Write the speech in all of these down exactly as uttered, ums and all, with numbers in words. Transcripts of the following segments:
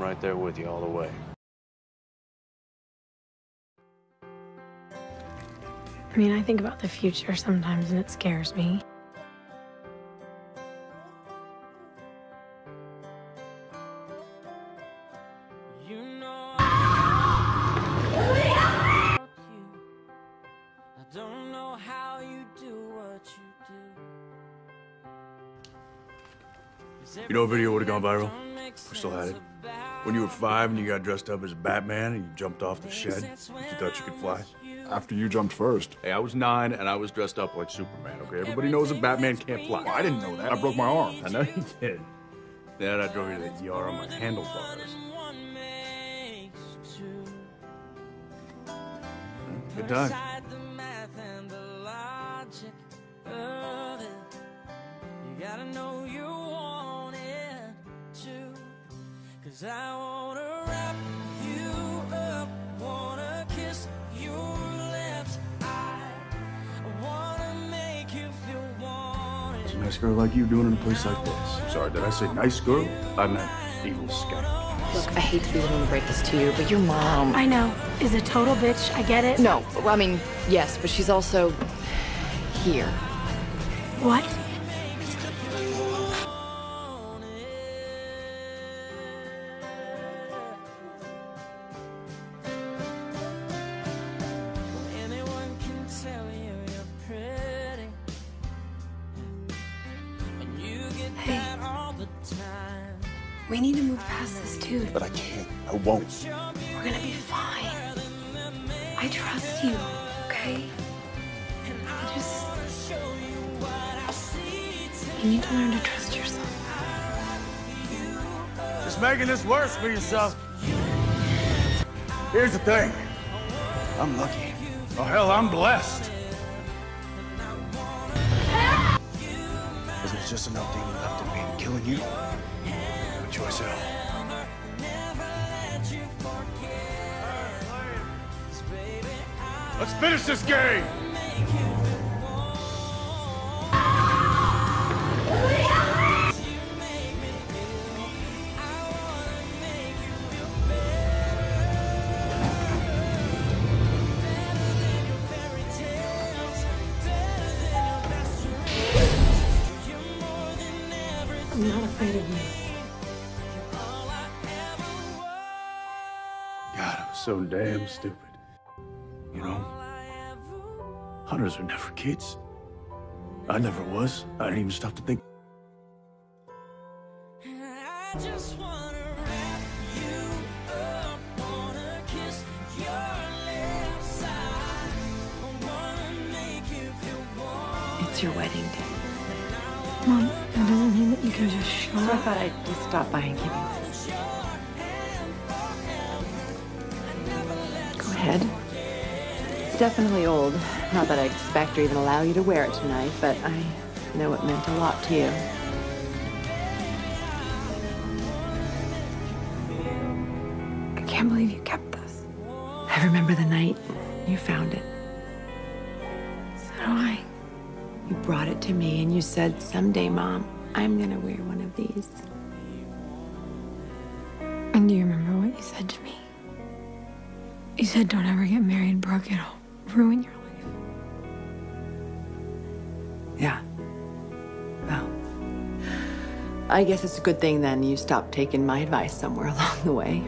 I'm right there with you all the way. I mean, I think about the future sometimes, and it scares me. You know, I don't know how you do what you do. You know, a video would have gone viral. We still had it. When you were five and you got dressed up as Batman and you jumped off the shed, you thought you could fly. After you jumped first. Hey, I was nine and I was dressed up like Superman, okay? Everybody knows that Batman can't fly. Well, I didn't know that. I broke my arm. I know you did. Then I drove you to the E R on my handlebars. Good time. I wanna wrap you up, wanna kiss your lips. I wanna make you feel wanted. It's a nice girl like you doing in a place like this. I'm sorry, did I say nice girl? I meant evil skank. Look, I hate to be willing to break this to you, but your mom, I know, is a total bitch. I get it. No, well, I mean, yes, but she's also here. What? Hey, we need to move past this dude. But I can't. I won't. We're gonna be fine. I trust you, okay? I just... You need to learn to trust yourself. Just making this worse for yourself. Here's the thing. I'm lucky. Oh, hell, I'm blessed. There's just enough demon left in me and killing you. No choice at all. Let's finish this game! I'm not afraid of you. God, I was so damn stupid. You know, hunters are never kids. I never was. I didn't even stop to think. I just wanna wrap you up, wanna kiss your lips. I wanna make you feel warm. It's your wedding day. Mom, that doesn't mean that you can just show up. So I thought I'd just stop by and give you this. Go ahead. It's definitely old. Not that I expect or even allow you to wear it tonight, but I know it meant a lot to you. I can't believe you kept this. I remember the night you found it. So do I. You brought it to me and you said, someday, Mom, I'm gonna wear one of these. And do you remember what you said to me? You said, don't ever get married, Brooke, it'll ruin your life. Yeah. Well, I guess it's a good thing then you stopped taking my advice somewhere along the way.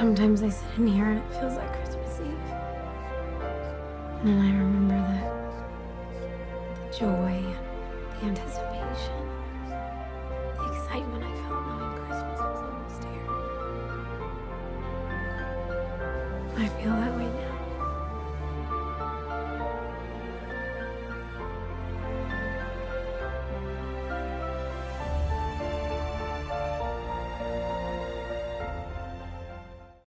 Sometimes I sit in here and it feels like Christmas Eve. And then I remember the, the joy, the anticipation, the excitement I felt knowing Christmas was almost here. I feel that way now.